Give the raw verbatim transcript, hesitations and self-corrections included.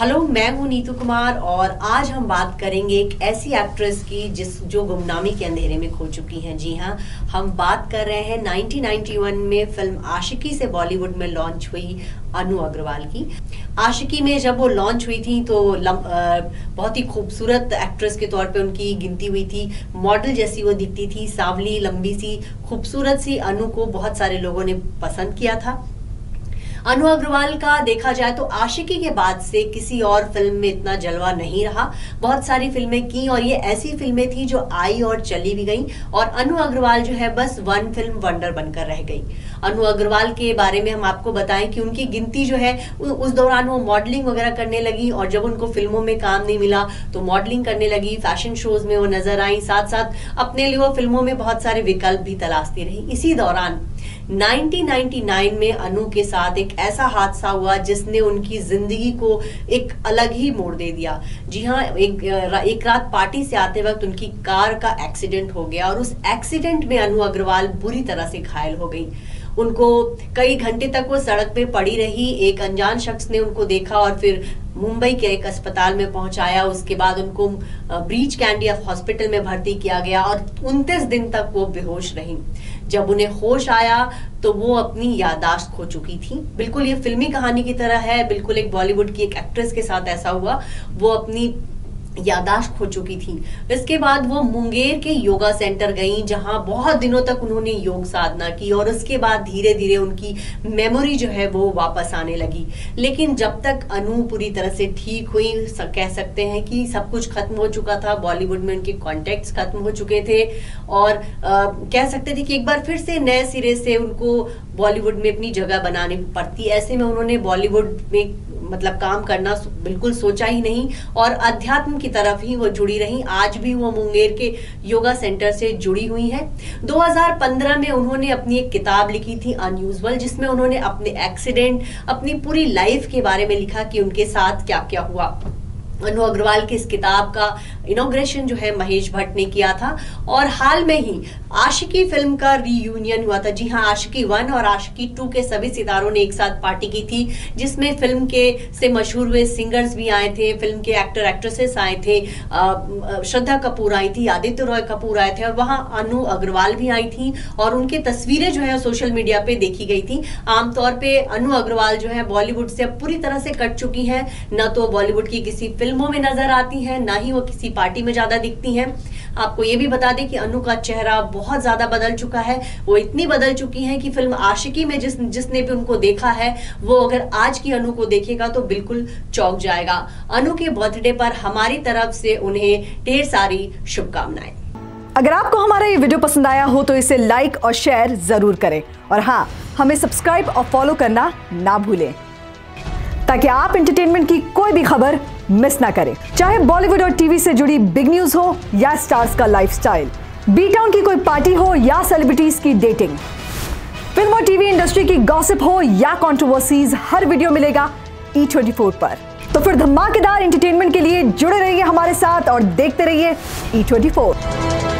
Hello, मैं हूँ नीतू कुमार और आज हम बात करेंगे एक ऐसी एक्ट्रेस की जिस जो गुमनामी के अंधेरे में खो चुकी हैं। जी हाँ, हम बात कर रहे हैं नाइनटीन नाइंटी वन में फिल्म आशिकी से बॉलीवुड में लॉन्च हुई अनु अग्रवाल की। आशिकी में जब वो लॉन्च हुई थी तो बहुत ही खूबसूरत एक्ट्रेस के तौर पे उनकी गिनती हुई थी। मॉडल जैसी वो दिखती थी, सांवली लंबी सी खूबसूरत सी अनु को बहुत सारे लोगों ने पसंद किया था। अनु अग्रवाल का देखा जाए तो आशिकी के बाद से किसी और फिल्म में इतना जलवा नहीं रहा। बहुत सारी फिल्में की और ये ऐसी फिल्में थी जो आई और चली भी गई और अनु अग्रवाल जो है बस वन फिल्म वंडर बनकर रह गई। अनु अग्रवाल के बारे में हम आपको बताएं कि उनकी गिनती जो है उस दौरान वो मॉडलिंग वगैरह करने लगी और जब उनको फिल्मों में काम नहीं मिला तो मॉडलिंग करने लगी। फैशन शोज में वो नजर आई, साथ साथ अपने लिए वो फिल्मों में बहुत सारे विकल्प भी तलाशती रही। इसी दौरान नाइनटीन नाइंटी नाइन में अनु के साथ एक ऐसा हादसा हुआ जिसने उनकी जिंदगी को एक अलग ही मोड़ दे दिया। जी हाँ, एक, एक रात पार्टी से आते वक्त उनकी कार का एक्सीडेंट हो गया और उस एक्सीडेंट में अनु अग्रवाल बुरी तरह से घायल हो गई। उनको कई घंटे तक वो सड़क पे पड़ी रही। एक अनजान शख्स ने उनको देखा और फिर मुंबई के एक अस्पताल में पहुंचाया। उसके बाद उनको ब्रीच कैंडी हॉस्पिटल में भर्ती किया गया और उनतीस दिन तक वो बेहोश रही। जब उन्हें होश आया तो वो अपनी याददाश्त खो चुकी थी। बिल्कुल ये फिल्मी कहानी की तरह है, बिल्कुल एक बॉलीवुड की एक एक्ट्रेस के साथ ऐसा हुआ। वो अपनी यादाश्त खो चुकी थी। इसके बाद वो मुंगेर के योगा सेंटर गई जहां बहुत दिनों तक उन्होंने योग साधना की और उसके बाद धीरे धीरे उनकी मेमोरी जो है वो वापस आने लगी। लेकिन जब तक अनु पूरी तरह से ठीक हुई, कह सकते हैं कि सब कुछ खत्म हो चुका था। बॉलीवुड में उनके कॉन्टेक्ट्स खत्म हो चुके थे और आ, कह सकते थे कि एक बार फिर से नए सिरे से उनको बॉलीवुड में अपनी जगह बनानी पड़ती। ऐसे में उन्होंने बॉलीवुड में मतलब काम करना बिल्कुल सोचा ही नहीं और अध्यात्म की तरफ ही वो जुड़ी रही। आज भी वो मुंगेर के योगा सेंटर से जुड़ी हुई है। दो हज़ार पंद्रह में उन्होंने अपनी एक किताब लिखी थी अनयूज़बल, जिसमें उन्होंने अपने एक्सीडेंट, अपनी पूरी लाइफ के बारे में लिखा कि उनके साथ क्या क्या हुआ। अनु अग्रवाल की इस किताब का इनॉग्रेशन जो है महेश भट्ट ने किया था और हाल में ही आशिकी फिल्म का रीयूनियन हुआ था। जी हाँ, आशिकी वन और आशिकी टू के सभी सितारों ने एक साथ पार्टी की थी जिसमें फिल्म के से मशहूर हुए सिंगर्स भी आए थे, फिल्म के एक्टर एक्ट्रेसेस आए थे, श्रद्धा कपूर आई थी, आदित्य रॉय कपूर आए थे और वहाँ अनु अग्रवाल भी आई थी और उनकी तस्वीरें जो है सोशल मीडिया पे देखी गई थी। आमतौर पर अनु अग्रवाल जो है बॉलीवुड से पूरी तरह से कट चुकी है। न तो बॉलीवुड की किसी फिल्मों में नजर आती है, ना ही वो किसी पार्टी में ज्यादा दिखती हैं। आपको ये भी बता दें कि अनु का चेहरा बहुत ज्यादा बदल चुका है। वो इतनी बदल चुकी हैं कि फिल्म आशिकी में जिस जिसने भी उनको देखा है वो अगर आज की अनु को देखेगा तो बिल्कुल चौंक जाएगा। अनु के बर्थडे पर हमारी तरफ से उन्हें ढेर सारी शुभकामनाएं। अगर आपको हमारा ये वीडियो पसंद आया हो तो इसे लाइक और शेयर जरूर करें और हाँ, हमें सब्सक्राइब और फॉलो करना ना भूलें ताकि आप एंटरटेनमेंट की कोई भी खबर मिस ना करें। चाहे बॉलीवुड और टीवी से जुड़ी बिग न्यूज हो या स्टार्स का लाइफस्टाइल, बी टाउन की कोई पार्टी हो या सेलिब्रिटीज की डेटिंग, फिल्म और टीवी इंडस्ट्री की गॉसिप हो या कंट्रोवर्सीज, हर वीडियो मिलेगा ई ट्वेंटी फोर पर। तो फिर धमाकेदार एंटरटेनमेंट के लिए जुड़े रहिए हमारे साथ और देखते रहिए ई ट्वेंटी फोर।